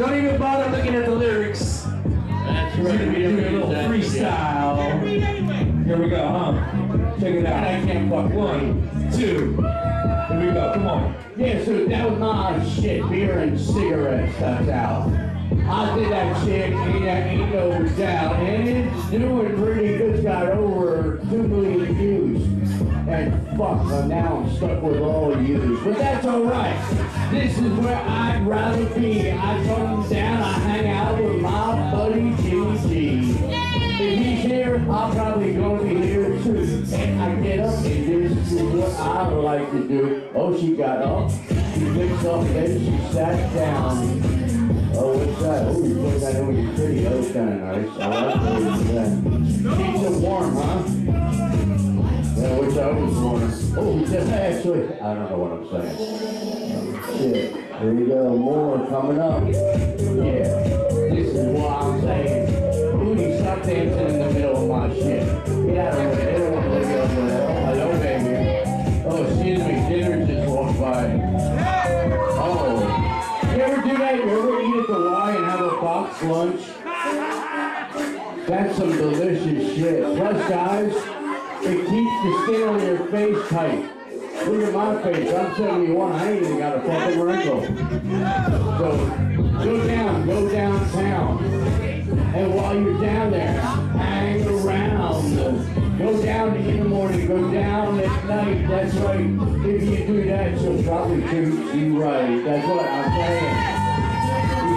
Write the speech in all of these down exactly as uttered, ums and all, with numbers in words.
Don't even bother looking at the lyrics. That's right. We're gonna be doing a little freestyle. Here we go, huh? Check it out. I can't fuck. One, two. Here we go. Come on. Yeah, so that was my shit. Beer and cigarettes. That's out. I did that shit, and that ain't goes out, and it's doing pretty good. Got over two million views, and fuck, now I'm stuck with all yous. But that's alright. This is where I'd rather be. I come down, I hang out with my buddy G G. If he's here, I'll probably go to here too. And I get up, and this is what I like to do. Oh, she got up, she picked up, and she sat down. Oh, what's that? Oh, you put that in with your pretty. Oh, it's kind of nice. I like the way you do that. She's so warm, huh? Yeah, which I was warm. Oh, just actually. I don't know what I'm saying. Oh, shit. Here we go. More coming up. Yeah. This is what I'm saying. Booty, stop dancing in the middle of my shit. Get out of here. I don't want to look up for that. Hello, baby. Oh, excuse me. Dinner just walked by. Lunch. That's some delicious shit. Plus, guys, it keeps the skin on your face tight. Look at my face. I'm seventy-one. I ain't even got a fucking wrinkle. So go down, go downtown, and while you're down there, hang around. Go down in the morning. Go down at night. That's right. If you do that, she'll probably treat you right. That's what I'm saying.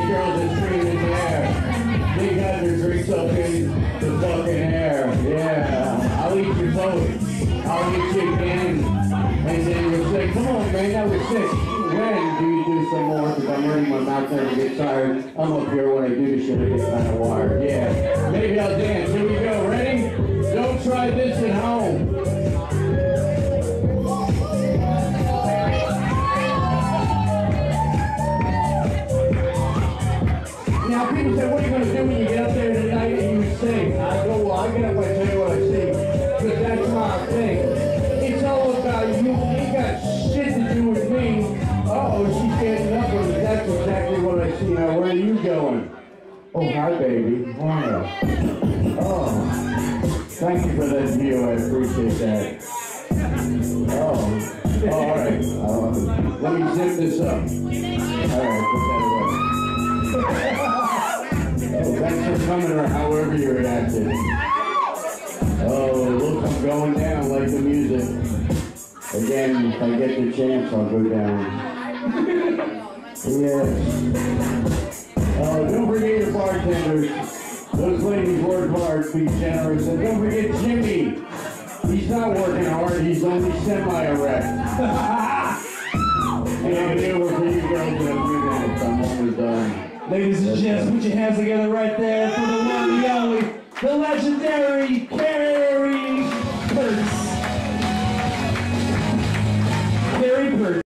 Girls are screaming in the air. They got their drinks up in the fucking air. Yeah. I'll eat your boat. I'll get you again. And then you'll say, come on, man, that was sick. When do you do some more? Because I'm running my mouth and I get tired. I'm up here when I do this shit, I get kind of wired. Yeah. Maybe I'll dance. Here we go. Ready? Don't try this at home. People say, what are you going to do when you get up there tonight and you sing? I go, well, I get up and I tell you what I sing. Because that's my thing. It's all about you. Ain't got shit to do with me. Uh-oh, she's getting up and that's exactly what I see. Now, where are you going? Oh, hi, baby. Wow. Oh. Thank you for that meal. I appreciate that. Oh. Oh, all right. Um, let me zip this up. All right, put that away. Thanks for coming, or however you reacted. Oh, look, I'm going down like the music. Again, if I get the chance, I'll go down. Yes. Oh, don't forget your bartenders. Those ladies work hard, be generous. And don't forget Jimmy. He's not working hard, he's only semi-erect. And I'm going to work for you guys in a few minutes. I'm almost done. Ladies and gents, put your hands together right there for the one, the only, the legendary Perry.